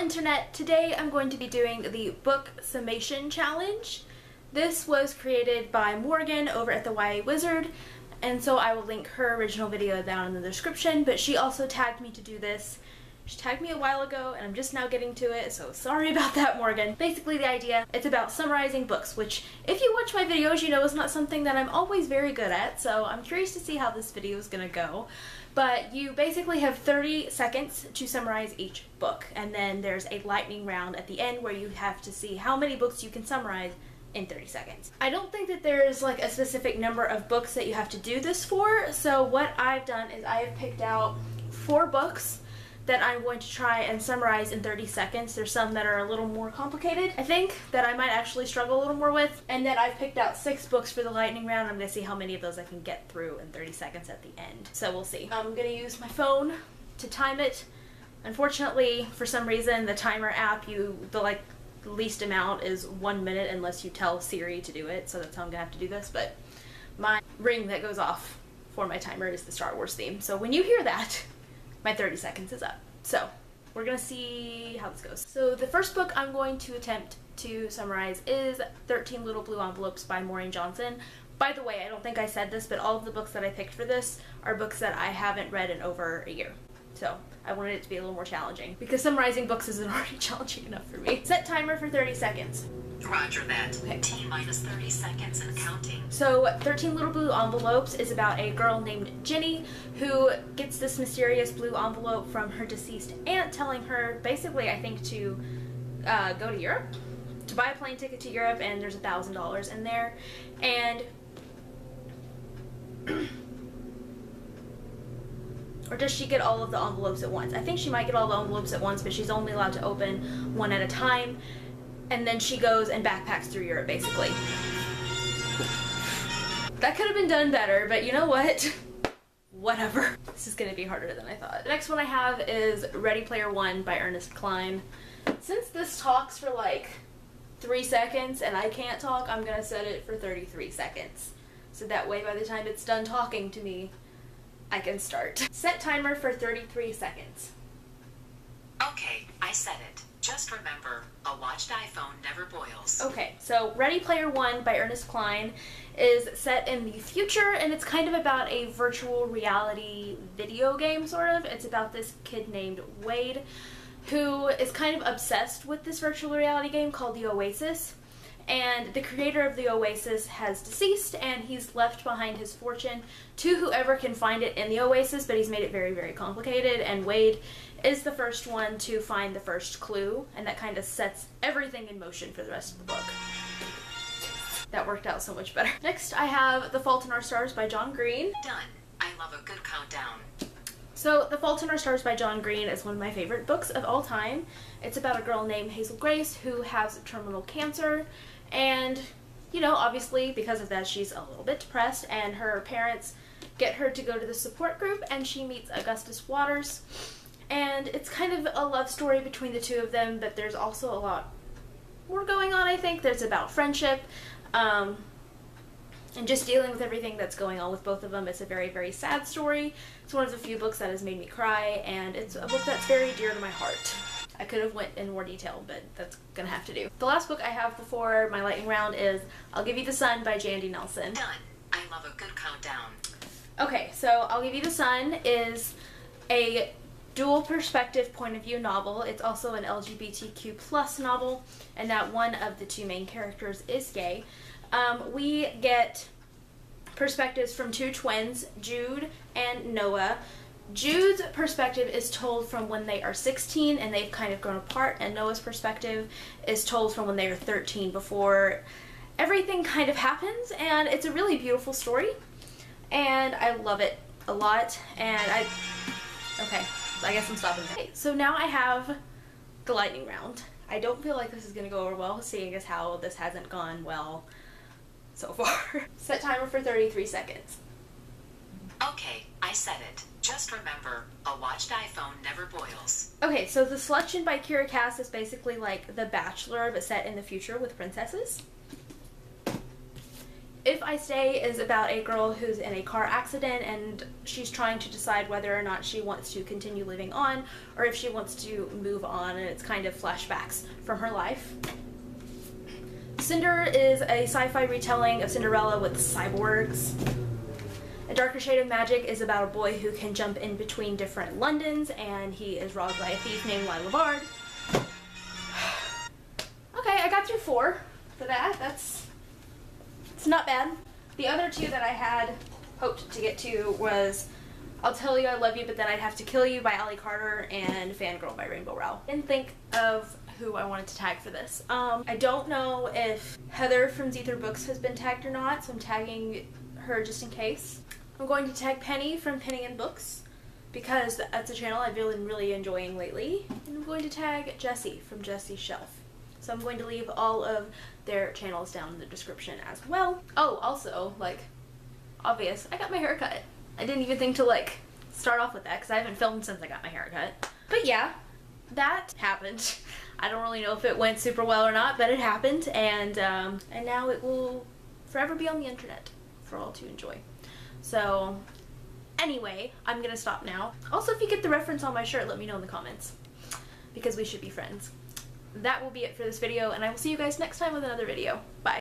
internet, today I'm going to be doing the book summation challenge. This was created by Morgan over at the YA Wizard, and so I will link her original video down in the description, but she also tagged me to do this. She tagged me a while ago and I'm just now getting to it, so sorry about that, Morgan. Basically the idea, it's about summarizing books, which if you watch my videos you know is not something that I'm always very good at, so I'm curious to see how this video is gonna go. But you basically have 30 seconds to summarize each book, and then there's a lightning round at the end where you have to see how many books you can summarize in 30 seconds. I don't think that there's like a specific number of books that you have to do this for, so what I've done is I have picked out 4 books that I'm going to try and summarize in 30 seconds. There's some that are a little more complicated, I think, that I might actually struggle a little more with. And then I've picked out 6 books for the lightning round. I'm gonna see how many of those I can get through in 30 seconds at the end. So we'll see. I'm gonna use my phone to time it. Unfortunately, for some reason, the timer app, the least amount is 1 minute unless you tell Siri to do it, so that's how I'm gonna have to do this. But my ring that goes off for my timer is the Star Wars theme. So when you hear that, my 30 seconds is up. So we're gonna see how this goes. So the first book I'm going to attempt to summarize is 13 Little Blue Envelopes by Maureen Johnson. By the way, I don't think I said this, but all of the books that I picked for this are books that I haven't read in over a year. So I wanted it to be a little more challenging because summarizing books isn't already challenging enough for me. Set timer for 30 seconds. Roger that. Okay. T minus 30 seconds and counting. So 13 Little Blue Envelopes is about a girl named Jenny who gets this mysterious blue envelope from her deceased aunt telling her basically, I think, to go to Europe, to buy a plane ticket to Europe, and there's $1,000 in there. And or does she get all of the envelopes at once? I think she might get all the envelopes at once, but she's only allowed to open one at a time. And then she goes and backpacks through Europe, basically. That could have been done better, but you know what? Whatever. This is gonna be harder than I thought. The next one I have is Ready Player One by Ernest Cline. Since this talks for like 3 seconds and I can't talk, I'm gonna set it for 33 seconds. So that way by the time it's done talking to me, I can start. Set timer for 33 seconds. Okay, I set it. Just remember, a watched iPhone never boils. Okay, so Ready Player One by Ernest Cline is set in the future, and it's kind of about a virtual reality video game, sort of. It's about this kid named Wade who is kind of obsessed with this virtual reality game called The Oasis. And the creator of The Oasis has deceased, and he's left behind his fortune to whoever can find it in The Oasis, but he's made it very, very complicated, and Wade is the first one to find the first clue, and that kind of sets everything in motion for the rest of the book. That worked out so much better. Next, I have The Fault in Our Stars by John Green. Done. I love a good countdown. So, The Fault in Our Stars by John Green is one of my favorite books of all time. It's about a girl named Hazel Grace who has terminal cancer, and, you know, obviously because of that she's a little bit depressed, and her parents get her to go to the support group, and she meets Augustus Waters. And it's kind of a love story between the two of them, but there's also a lot more going on, I think. There's about friendship, and just dealing with everything that's going on with both of them. It's a very, very sad story. It's one of the few books that has made me cry, and it's a book that's very dear to my heart. I could have went in more detail, but that's gonna have to do. The last book I have before my lightning round is I'll Give You the Sun by Jandy Nelson. Done. I love a good countdown. Okay, so I'll Give You the Sun is a dual perspective point of view novel. It's also an LGBTQ+ novel, and that one of the two main characters is gay. We get perspectives from 2 twins, Jude and Noah. Jude's perspective is told from when they are 16 and they've kind of grown apart, and Noah's perspective is told from when they are 13, before everything kind of happens, and it's a really beautiful story, and I love it a lot, and okay, I guess I'm stopping there. Okay, so now I have the lightning round. I don't feel like this is gonna go over well, seeing as how this hasn't gone well so far. Set timer for 33 seconds. Okay, I said it. Just remember, a watched iPhone never boils. Okay, so The Selection by Kira Cass is basically like The Bachelor, but set in the future with princesses. If I Stay is about a girl who's in a car accident and she's trying to decide whether or not she wants to continue living on or if she wants to move on, and it's kind of flashbacks from her life. Cinder is a sci-fi retelling of Cinderella with cyborgs. A Darker Shade of Magic is about a boy who can jump in between different Londons, and he is robbed by a thief named Lyle Vard. Okay, I got through 4 for that. It's not bad. The other 2 that I had hoped to get to was I'll Tell You I Love You, But Then I'd Have to Kill You by Ali Carter and Fangirl by Rainbow Rowell. Didn't think of who I wanted to tag for this. I don't know if Heather from Zeether Books has been tagged or not, so I'm tagging her just in case. I'm going to tag Penny from Penny and Books because that's a channel I've been really enjoying lately. And I'm going to tag Jessie from Jessie's Shelf. So I'm going to leave all of their channels down in the description as well. Oh, also, like, obvious, I got my hair cut. I didn't even think to, like, start off with that because I haven't filmed since I got my hair cut. But yeah, that happened. I don't really know if it went super well or not, but it happened, and now it will forever be on the internet for all to enjoy. So anyway, I'm gonna stop now. Also, if you get the reference on my shirt, let me know in the comments because we should be friends. That will be it for this video, and I will see you guys next time with another video. Bye.